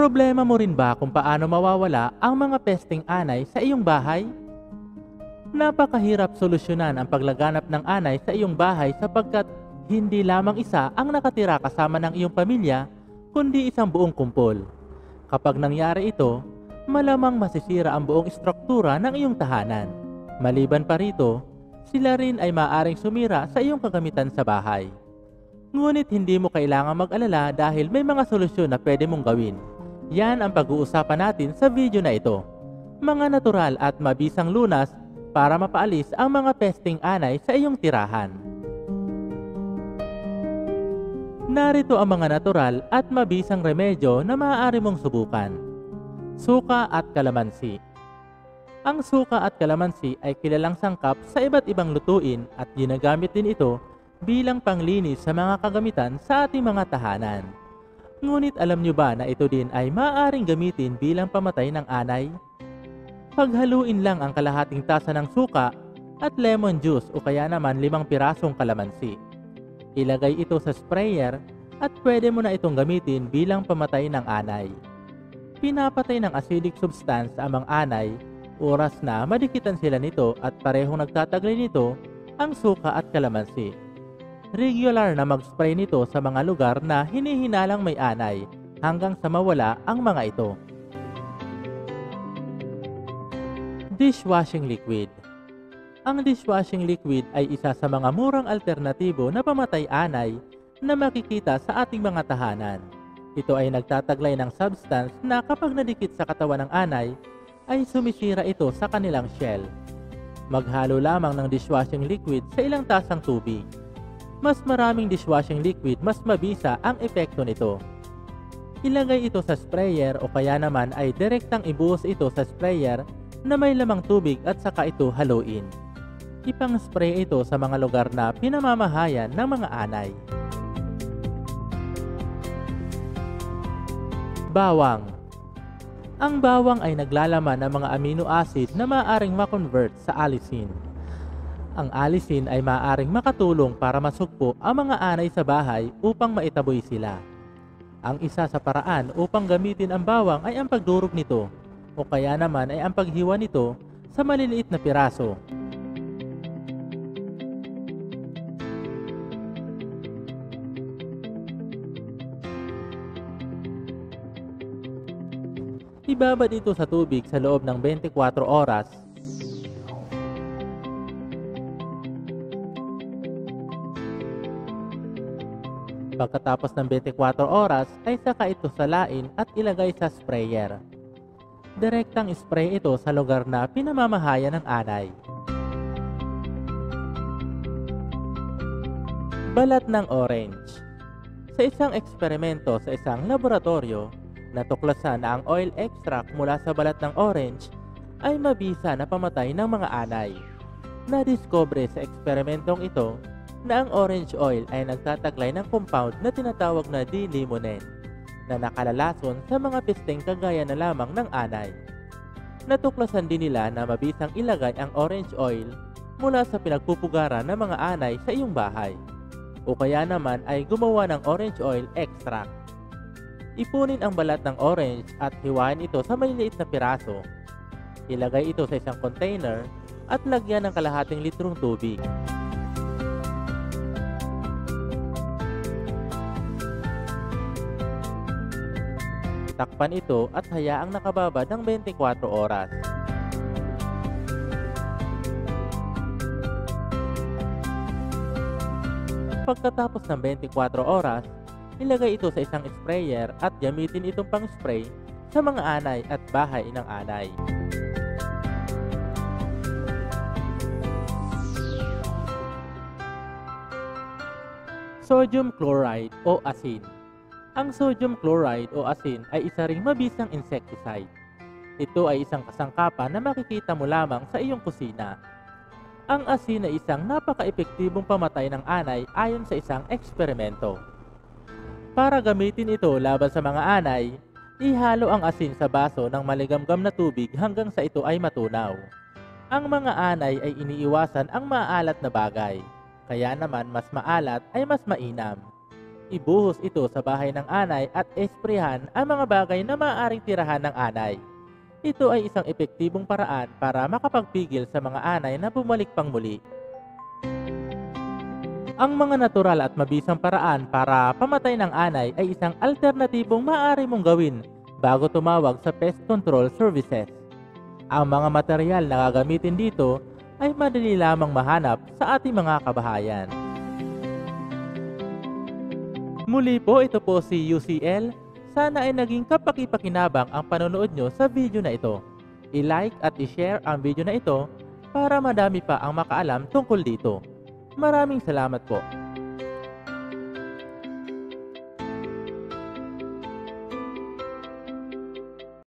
Problema mo rin ba kung paano mawawala ang mga pesting anay sa iyong bahay? Napakahirap solusyonan ang paglaganap ng anay sa iyong bahay sapagkat hindi lamang isa ang nakatira kasama ng iyong pamilya, kundi isang buong kumpol. Kapag nangyari ito, malamang masisira ang buong istruktura ng iyong tahanan. Maliban pa rito, sila rin ay maaaring sumira sa iyong kagamitan sa bahay. Ngunit hindi mo kailangang mag-alala dahil may mga solusyon na pwede mong gawin. Yan ang pag-uusapan natin sa video na ito. Mga natural at mabisang lunas para mapaalis ang mga pesting anay sa iyong tirahan. Narito ang mga natural at mabisang remedyo na maaari mong subukan. Suka at kalamansi. Ang suka at kalamansi ay kilalang sangkap sa iba't ibang lutuin at ginagamit din ito bilang panglinis sa mga kagamitan sa ating mga tahanan. Ngunit alam nyo ba na ito din ay maaaring gamitin bilang pamatay ng anay? Paghaluin lang ang kalahating tasa ng suka at lemon juice o kaya naman 5 pirasong kalamansi. Ilagay ito sa sprayer at pwede mo na itong gamitin bilang pamatay ng anay. Pinapatay ng acidic substance ang mga anay oras na madikitan sila nito at parehong nagtataglay nito ang suka at kalamansi. Regular na mag-spray nito sa mga lugar na hinihinalang may anay hanggang sa mawala ang mga ito. Dishwashing liquid. Ang dishwashing liquid ay isa sa mga murang alternatibo na pamatay anay na makikita sa ating mga tahanan. Ito ay nagtataglay ng substance na kapag nadikit sa katawan ng anay ay sumisira ito sa kanilang shell. Maghalo lamang ng dishwashing liquid sa ilang tasang tubig. Mas maraming dishwashing liquid, mas mabisa ang epekto nito. Ilagay ito sa sprayer o kaya naman ay direktang ibuhos ito sa sprayer na may lamang tubig at saka ito haluin. Ipang-spray ito sa mga lugar na pinamamahayan ng mga anay. Bawang. Ang bawang ay naglalaman ng mga amino acid na maaaring makonvert sa allicin. Ang allicin ay maaaring makatulong para masugpo ang mga anay sa bahay upang maitaboy sila. Ang isa sa paraan upang gamitin ang bawang ay ang pagdurog nito o kaya naman ay ang paghiwa nito sa maliliit na piraso. Ibabad ito sa tubig sa loob ng 24 oras. Pagkatapos ng 24 oras ay saka ito salain at ilagay sa sprayer. Direktang spray ito sa lugar na pinamamahayan ng anay. Balat ng orange. Sa isang eksperimento sa isang laboratorio, natuklasan na ang oil extract mula sa balat ng orange ay mabisa na pamatay ng mga anay. Nadiskobre sa eksperimentong ito na ang orange oil ay nagtataglay ng compound na tinatawag na D-limonene na nakalalason sa mga pesteng kagaya na lamang ng anay. Natuklasan din nila na mabisang ilagay ang orange oil mula sa pinagpupugaran ng mga anay sa iyong bahay o kaya naman ay gumawa ng orange oil extract. Ipunin ang balat ng orange at hiwain ito sa maliliit na piraso. Ilagay ito sa isang container at lagyan ng kalahating litrong tubig. Takpan ito at hayaang nakababad ng 24 oras. Pagkatapos ng 24 oras, ilagay ito sa isang sprayer at gamitin itong pang-spray sa mga anay at bahay ng anay. Sodium chloride o asin. Ang sodium chloride o asin ay isa ring mabisang insecticide. Ito ay isang kasangkapan na makikita mo lamang sa iyong kusina. Ang asin ay isang napaka-epektibong pamatay ng anay ayon sa isang eksperimento. Para gamitin ito laban sa mga anay, ihalo ang asin sa baso ng maligamgam na tubig hanggang sa ito ay matunaw. Ang mga anay ay iniiwasan ang maalat na bagay, kaya naman mas maalat ay mas mainam. Ibuhos ito sa bahay ng anay at esprihan ang mga bagay na maaaring tirahan ng anay. Ito ay isang epektibong paraan para makapagpigil sa mga anay na bumalik pang muli. Ang mga natural at mabisang paraan para pamatay ng anay ay isang alternatibong maaari mong gawin bago tumawag sa pest control services. Ang mga material na gagamitin dito ay madali lamang mahanap sa ating mga kabahayan. Muli po, ito po si UCL. Sana ay naging kapaki-pakinabang ang panonood nyo sa video na ito. I-like at i-share ang video na ito para madami pa ang makaalam tungkol dito. Maraming salamat po.